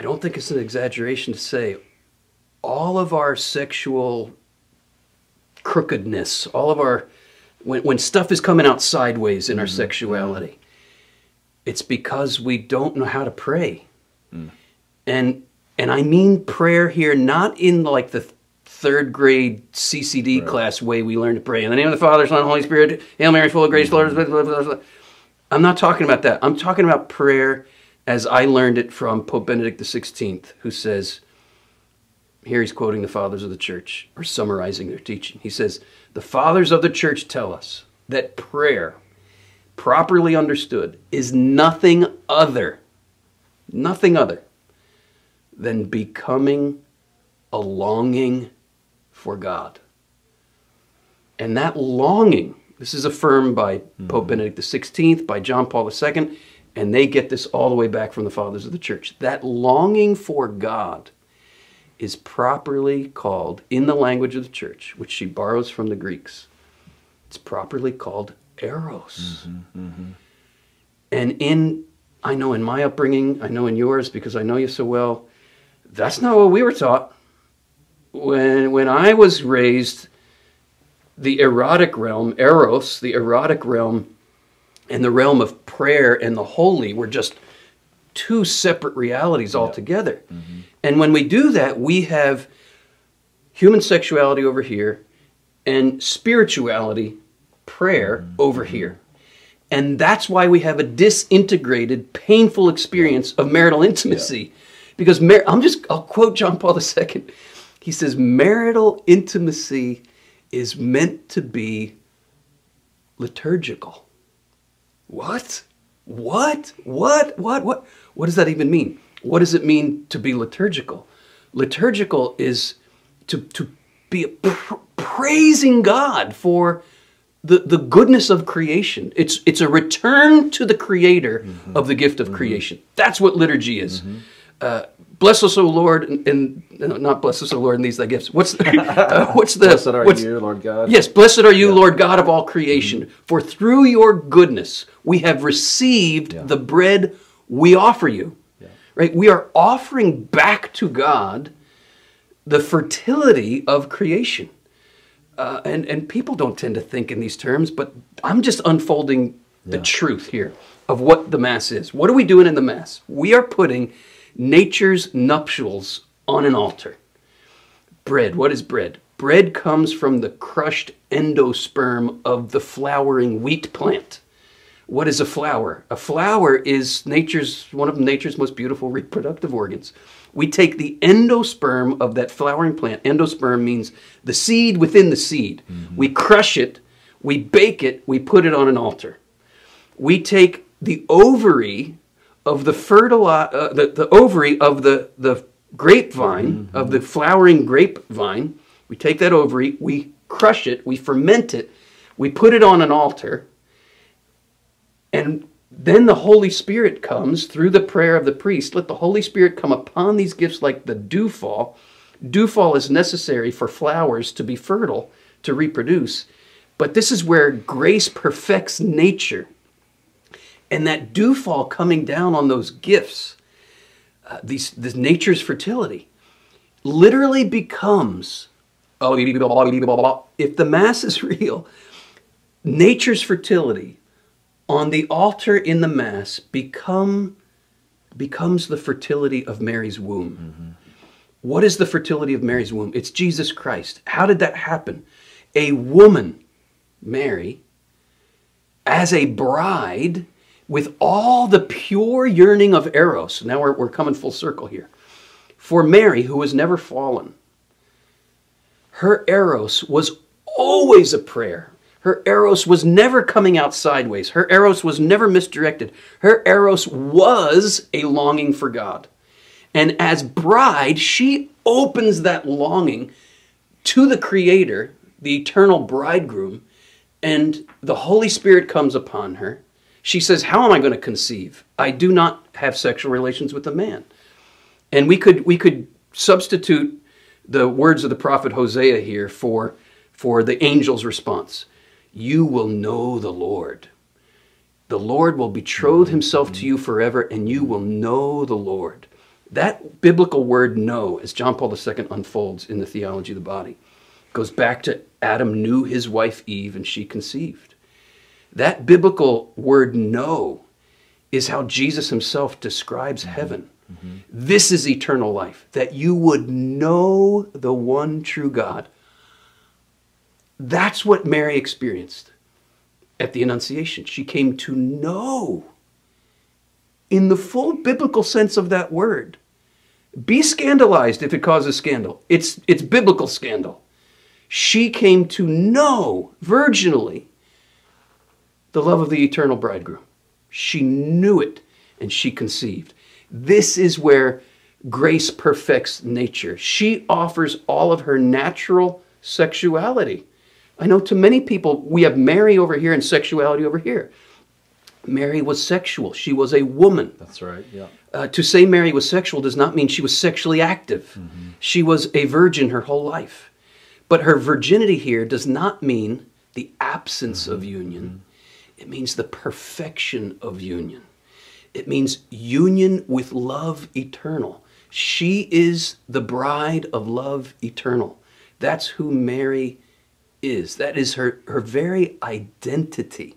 I don't think it's an exaggeration to say all of our sexual crookedness, all of our, when stuff is coming out sideways in our sexuality, it's because we don't know how to pray. And I mean prayer here, not in like the third grade CCD class way we learn to pray. In the name of the Father, Son, and Holy Spirit, Hail Mary, full of grace, Lord, blah, blah, blah, blah. I'm not talking about that. I'm talking about prayer as I learned it from Pope Benedict XVI, who says, here he's quoting the fathers of the church, or summarizing their teaching. He says, the fathers of the church tell us that prayer, properly understood, is nothing other than becoming a longing for God. And that longing, this is affirmed by Pope Benedict XVI, by John Paul II, and they get this all the way back from the fathers of the church. That longing for God is properly called, in the language of the church, which she borrows from the Greeks, it's properly called eros. And I know in my upbringing, I know in yours, because I know you so well, that's not what we were taught. When I was raised, the erotic realm, eros, the erotic realm, and the realm of prayer and the holy were just two separate realities altogether. And when we do that, we have human sexuality over here and spirituality, prayer, over here. And that's why we have a disintegrated, painful experience of marital intimacy. Because I'll quote John Paul II. He says, marital intimacy is meant to be liturgical. What? What does that even mean? What does it mean to be liturgical? Liturgical is to be praising God for the goodness of creation. It's a return to the Creator of the gift of creation. That's what liturgy is. Bless us, O Lord, and not bless us, O Lord, and these thy gifts. Blessed are you, Lord God. Yes, blessed are you, Lord God of all creation, for through your goodness we have received the bread we offer you. Right? We are offering back to God the fertility of creation. And people don't tend to think in these terms, but I'm just unfolding the truth here of what the Mass is. What are we doing in the Mass? We are putting nature's nuptials on an altar. Bread, what is bread? Bread comes from the crushed endosperm of the flowering wheat plant. What is a flower? A flower is one of nature's most beautiful reproductive organs. We take the endosperm of that flowering plant. Endosperm means the seed within the seed. We crush it, we bake it, we put it on an altar. We take the ovary of the grapevine, of the flowering grapevine. We take that ovary, we crush it, we ferment it, we put it on an altar, and then the Holy Spirit comes through the prayer of the priest. Let the Holy Spirit come upon these gifts like the dewfall. Dewfall is necessary for flowers to be fertile, to reproduce. But this is where grace perfects nature. And that dewfall coming down on those gifts, this nature's fertility, literally becomes, if the Mass is real, nature's fertility on the altar in the Mass becomes the fertility of Mary's womb. What is the fertility of Mary's womb? It's Jesus Christ. How did that happen? A woman, Mary, as a bride, with all the pure yearning of eros, now we're coming full circle here, for Mary, who was never fallen, her eros was always a prayer. Her eros was never coming out sideways. Her eros was never misdirected. Her eros was a longing for God. And as bride, she opens that longing to the Creator, the eternal bridegroom, and the Holy Spirit comes upon her. She says, how am I going to conceive? I do not have sexual relations with a man. And we could substitute the words of the prophet Hosea here for the angel's response. You will know the Lord. The Lord will betroth himself to you forever, and you will know the Lord. That biblical word "know," as John Paul II unfolds in the Theology of the Body, goes back to Adam knew his wife Eve and she conceived. That biblical word "know" is how Jesus himself describes heaven. Mm-hmm. This is eternal life, that you would know the one true God. That's what Mary experienced at the Annunciation. She came to know, in the full biblical sense of that word. Be scandalized if it causes scandal. It's biblical scandal. She came to know, virginally, the love of the eternal bridegroom. She knew it, and she conceived. This is where grace perfects nature. She offers all of her natural sexuality. I know to many people, we have Mary over here and sexuality over here. Mary was sexual. She was a woman. That's right, yeah. To say Mary was sexual does not mean she was sexually active. Mm-hmm. She was a virgin her whole life. But her virginity here does not mean the absence of union. Mm-hmm. It means the perfection of union. It means union with love eternal. She is the bride of love eternal. That's who Mary is. That is her very identity,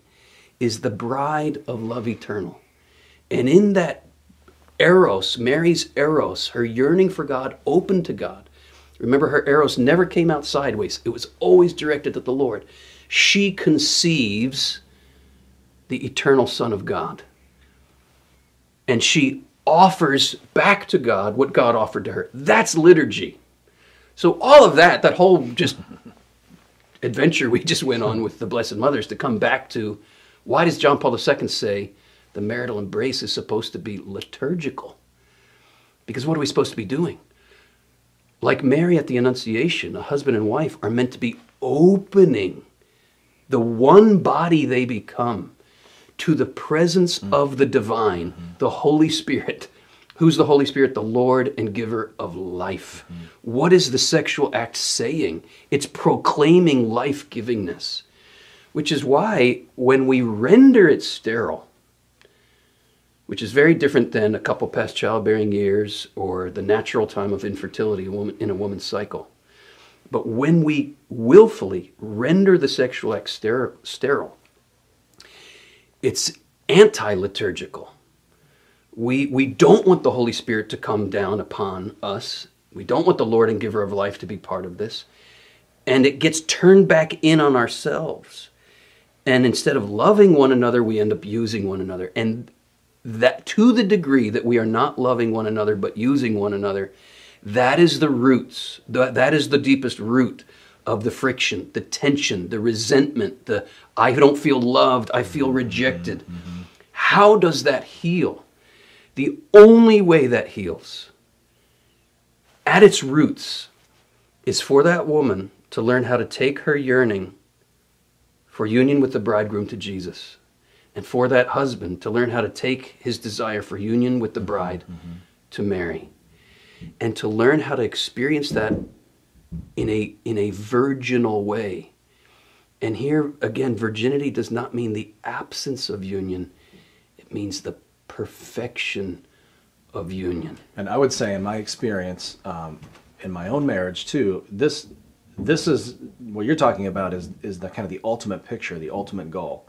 is the bride of love eternal. And in that eros, Mary's eros, her yearning for God, open to God. Remember, her eros never came out sideways. It was always directed at the Lord. She conceives the eternal Son of God. And she offers back to God what God offered to her. That's liturgy. So all of that whole just adventure we just went on with the Blessed Mothers to come back to, why does John Paul II say the marital embrace is supposed to be liturgical? Because what are we supposed to be doing? Like Mary at the Annunciation, a husband and wife are meant to be opening the one body they become to the presence of the divine, the Holy Spirit. Who's the Holy Spirit? The Lord and giver of life. What is the sexual act saying? It's proclaiming life-givingness. Which is why when we render it sterile, which is very different than a couple past childbearing years or the natural time of infertility in a woman's cycle, but when we willfully render the sexual act sterile, it's anti-liturgical. We don't want the Holy Spirit to come down upon us. We don't want the Lord and giver of life to be part of this. And it gets turned back in on ourselves. And instead of loving one another, we end up using one another. And that, to the degree that we are not loving one another but using one another, that is the roots, that is the deepest root of the friction, the tension, the resentment, the I don't feel loved, I feel rejected. Mm-hmm. How does that heal? The only way that heals, at its roots, is for that woman to learn how to take her yearning for union with the bridegroom to Jesus, and for that husband to learn how to take his desire for union with the bride to Mary, and to learn how to experience that in a virginal way. And here again, virginity does not mean the absence of union, it means the perfection of union. And I would say in my experience, in my own marriage too, this is what you're talking about, is the kind of the ultimate picture, the ultimate goal.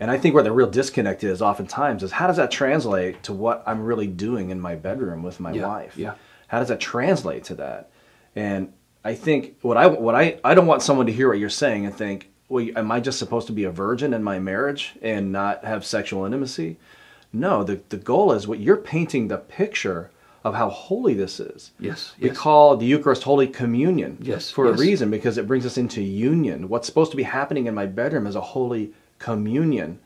And I think where the real disconnect is oftentimes is, how does that translate to what I'm really doing in my bedroom with my wife? Yeah. How does that translate to that? And I think what I don't want someone to hear what you're saying and think, well, am I just supposed to be a virgin in my marriage and not have sexual intimacy? No, the goal is, what you're painting the picture of how holy this is. Yes, yes. We call the Eucharist Holy Communion for a reason, because it brings us into union. What's supposed to be happening in my bedroom is a holy communion.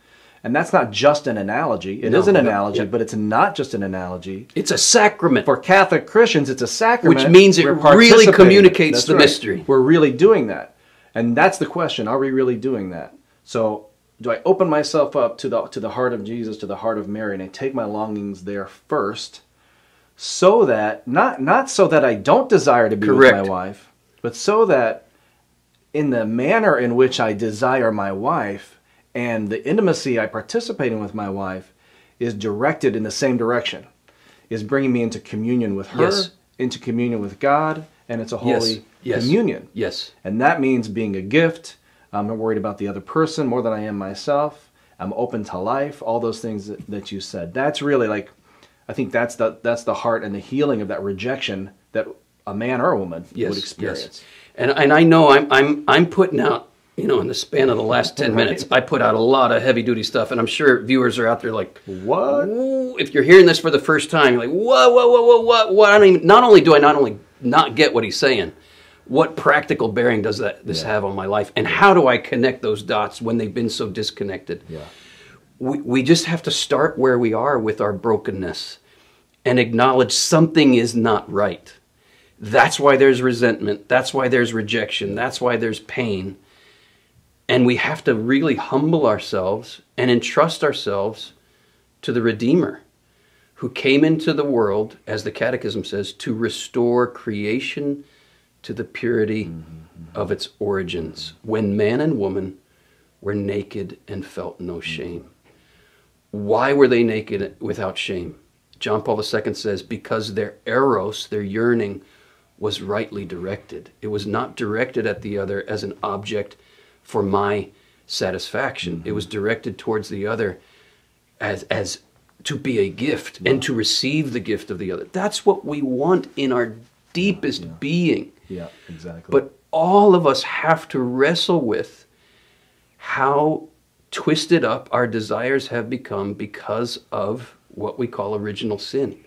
And that's not just an analogy. It is an analogy, but it's not just an analogy. It's a sacrament. For Catholic Christians, it's a sacrament. Which means it really communicates the mystery. We're really doing that. And that's the question. Are we really doing that? So do I open myself up to the heart of Jesus, to the heart of Mary, and I take my longings there first? So that, not so that I don't desire to be with my wife, but so that in the manner in which I desire my wife and the intimacy I participate in with my wife is directed in the same direction. is bringing me into communion with her, yes, into communion with God, and it's a holy, yes, communion. Yes. And that means being a gift. I'm not worried about the other person more than I am myself. I'm open to life, all those things that you said. That's really like, I think that's the heart and the healing of that rejection that a man or a woman, yes, would experience. Yes. And I know I'm putting out, you know, in the span of the last 10 minutes, I put out a lot of heavy-duty stuff, and I'm sure viewers are out there like, what? If you're hearing this for the first time, you're like, whoa, what? I don't even, not only do I not get what he's saying, what practical bearing does this have on my life, and how do I connect those dots when they've been so disconnected? Yeah. We just have to start where we are with our brokenness and acknowledge something is not right. That's why there's resentment. That's why there's rejection. That's why there's pain. And we have to really humble ourselves and entrust ourselves to the Redeemer, who came into the world, as the Catechism says, to restore creation to the purity, mm-hmm, of its origins, when man and woman were naked and felt no shame. Mm-hmm. Why were they naked without shame? John Paul II says, because their eros, their yearning, was rightly directed. It was not directed at the other as an object for my satisfaction. Mm-hmm. It was directed towards the other as to be a gift, yeah, and to receive the gift of the other. That's what we want in our deepest, yeah, being. Yeah, exactly. But all of us have to wrestle with how twisted up our desires have become because of what we call original sin.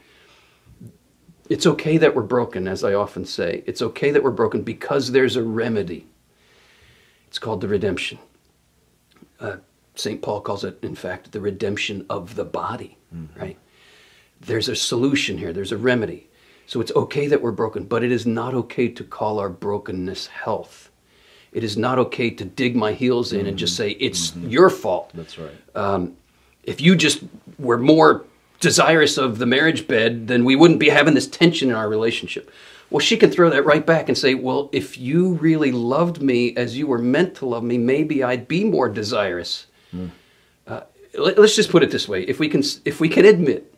It's okay that we're broken, as I often say. It's okay that we're broken because there's a remedy. It's called the redemption. St. Paul calls it, in fact, the redemption of the body, mm-hmm, right? There's a solution here. There's a remedy. So it's okay that we're broken, but it is not okay to call our brokenness health. It is not okay to dig my heels in, mm-hmm, and just say, it's, mm-hmm, your fault. That's right. If you just were more desirous of the marriage bed, then we wouldn't be having this tension in our relationship. Well, she can throw that right back and say, well, if you really loved me as you were meant to love me, maybe I'd be more desirous. Mm. Let's just put it this way. If we can admit,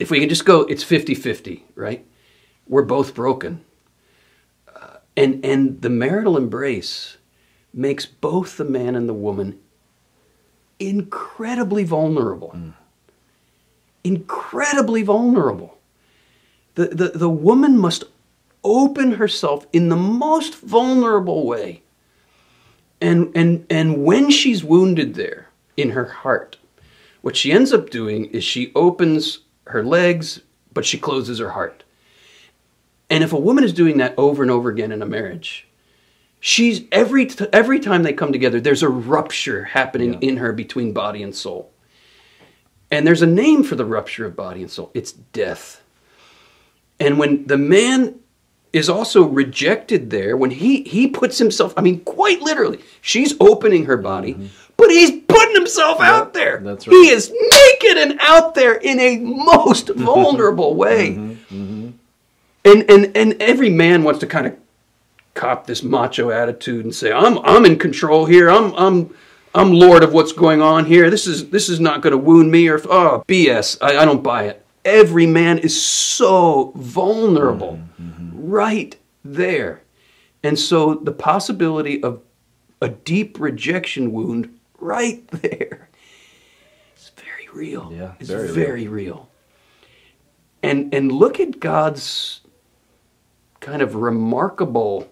if we can just go, it's 50-50, right? We're both broken. And the marital embrace makes both the man and the woman incredibly vulnerable. Mm. Incredibly vulnerable. The woman must open herself in the most vulnerable way. And when she's wounded there in her heart, what she ends up doing is she opens her legs, but she closes her heart. And if a woman is doing that over and over again in a marriage, she's every time they come together, there's a rupture happening, yeah, in her between body and soul. And there's a name for the rupture of body and soul. It's death. And when the man is also rejected there, when he puts himself, I mean, quite literally, she's opening her body, mm-hmm, but he's putting himself, yep, out there. That's right. He is naked and out there in a most vulnerable way. Mm-hmm. Mm-hmm. And every man wants to kind of cop this macho attitude and say, I'm in control here. I'm lord of what's going on here. This is not going to wound me, or BS. I don't buy it. Every man is so vulnerable, mm-hmm, right there. And so the possibility of a deep rejection wound right there is very real. Yeah, it's very real. And look at God's kind of remarkable,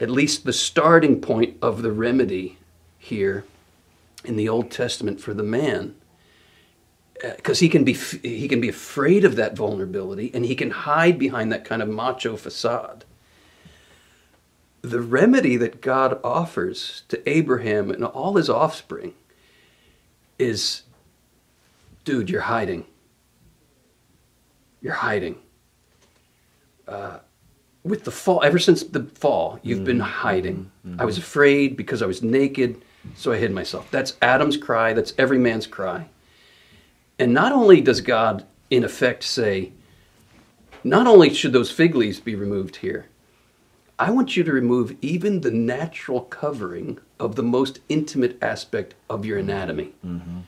at least the starting point of the remedy here in the Old Testament for the man. Because he can be afraid of that vulnerability, and he can hide behind that kind of macho facade. The remedy that God offers to Abraham and all his offspring is, dude, you're hiding. You're hiding. With the fall, ever since the fall, you've, mm-hmm, been hiding. Mm-hmm. I was afraid because I was naked, so I hid myself. That's Adam's cry. That's every man's cry. And not only does God, in effect, say, not only should those fig leaves be removed here, I want you to remove even the natural covering of the most intimate aspect of your anatomy. Mm-hmm.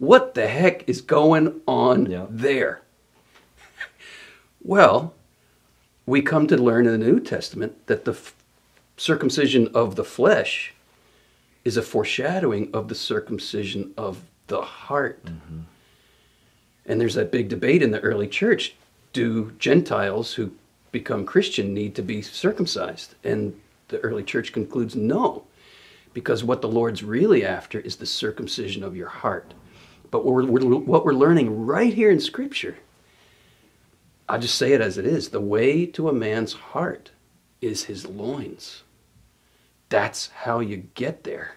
What the heck is going on, yeah, there? Well, we come to learn in the New Testament that the circumcision of the flesh is a foreshadowing of the circumcision of the heart. Mm-hmm. And there's that big debate in the early church. Do Gentiles who become Christian need to be circumcised? And the early church concludes no, because what the Lord's really after is the circumcision of your heart. But what we're learning right here in Scripture, I'll just say it as it is, the way to a man's heart is his loins. That's how you get there.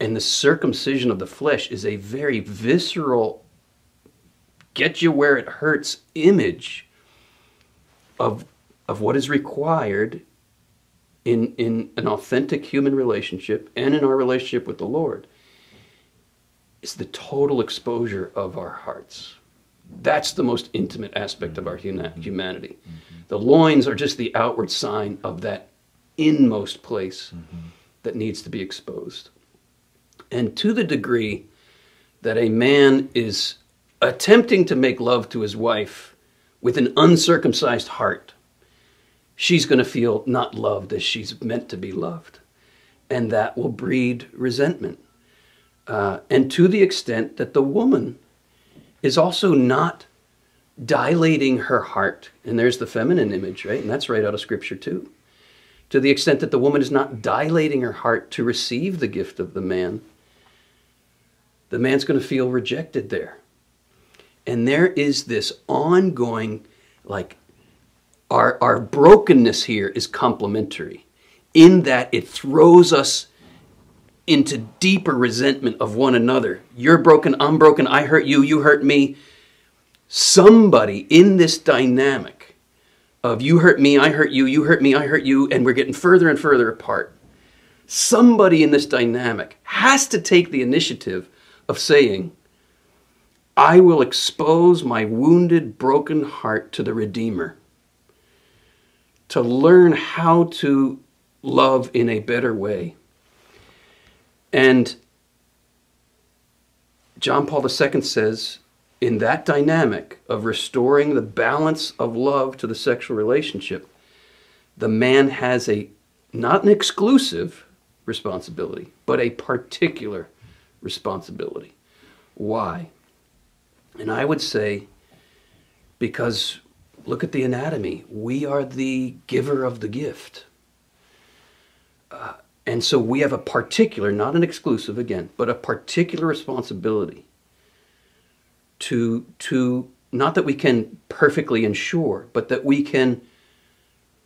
And the circumcision of the flesh is a very visceral, get you where it hurts image of what is required in an authentic human relationship and in our relationship with the Lord. It's the total exposure of our hearts. That's the most intimate aspect of our humanity. Mm-hmm. The loins are just the outward sign of that inmost place mm-hmm. that needs to be exposed. And to the degree that a man is attempting to make love to his wife with an uncircumcised heart, she's going to feel not loved as she's meant to be loved. And that will breed resentment. And to the extent that the woman is also not dilating her heart, and there's the feminine image, right? And that's right out of Scripture too. To the extent that the woman is not dilating her heart to receive the gift of the man's going to feel rejected there. And there is this ongoing, like, our brokenness here is complementary in that it throws us into deeper resentment of one another. You're broken, I'm broken, I hurt you, you hurt me. Somebody in this dynamic of you hurt me, I hurt you, you hurt me, I hurt you, and we're getting further and further apart. Somebody in this dynamic has to take the initiative of saying, I will expose my wounded, broken heart to the Redeemer, to learn how to love in a better way. And John Paul II says, in that dynamic of restoring the balance of love to the sexual relationship, the man has a, not an exclusive responsibility, but a particular responsibility. Why? And I would say, because look at the anatomy. We are the giver of the gift. And so we have a particular, not an exclusive again, but a particular responsibility to not that we can perfectly ensure, but that we can,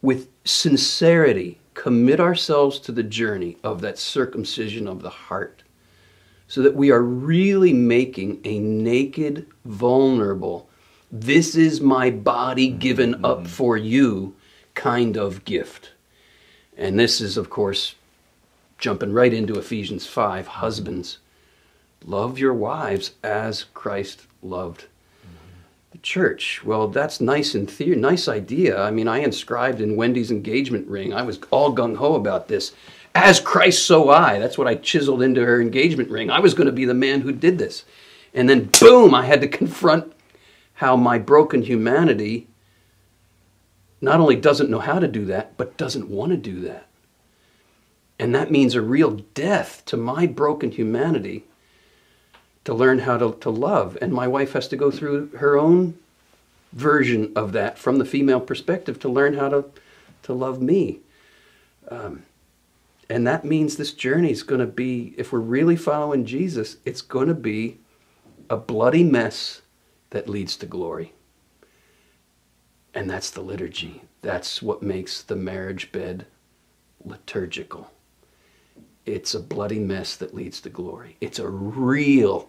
with sincerity, commit ourselves to the journey of that circumcision of the heart, so that we are really making a naked, vulnerable, this is my body given mm-hmm. up for you kind of gift. And this is, of course, jumping right into Ephesians 5, husbands, love your wives as Christ loved the church. Well, that's nice in theory, nice idea. I mean, I inscribed in Wendy's engagement ring, I was all gung-ho about this. As Christ, so I. That's what I chiseled into her engagement ring. I was going to be the man who did this. And then, boom, I had to confront how my broken humanity not only doesn't know how to do that, but doesn't want to do that. And that means a real death to my broken humanity to learn how to love. And my wife has to go through her own version of that from the female perspective to learn how to love me. And that means this journey is going to be, if we're really following Jesus, it's going to be a bloody mess that leads to glory. And that's the liturgy. That's what makes the marriage bed liturgical. It's a bloody mess that leads to glory. It's a real,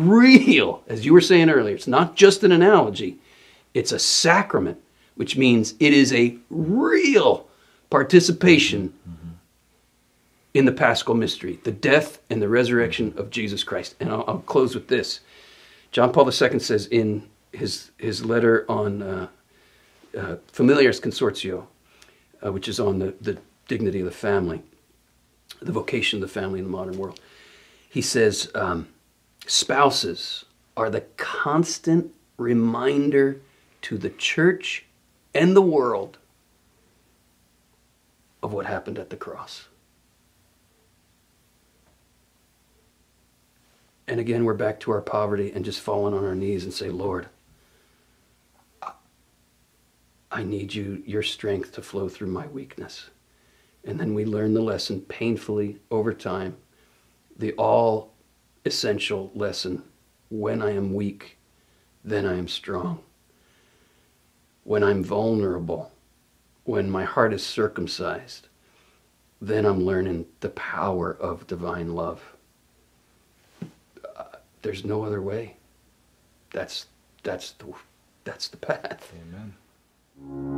as you were saying earlier, it's not just an analogy. It's a sacrament, which means it is a real participation mm-hmm. in the Paschal Mystery, the death and the resurrection of Jesus Christ. And I'll close with this. John Paul II says in his letter on Familiaris Consortio, which is on the dignity of the family, the vocation of the family in the modern world. He says, spouses are the constant reminder to the church and the world of what happened at the cross. And again, we're back to our poverty and just falling on our knees and say, Lord, I need you, your strength to flow through my weakness. And then we learn the lesson painfully over time, the all-essential lesson, when I am weak, then I am strong. When I'm vulnerable, when my heart is circumcised, then I'm learning the power of divine love. There's no other way. That's the path. Amen.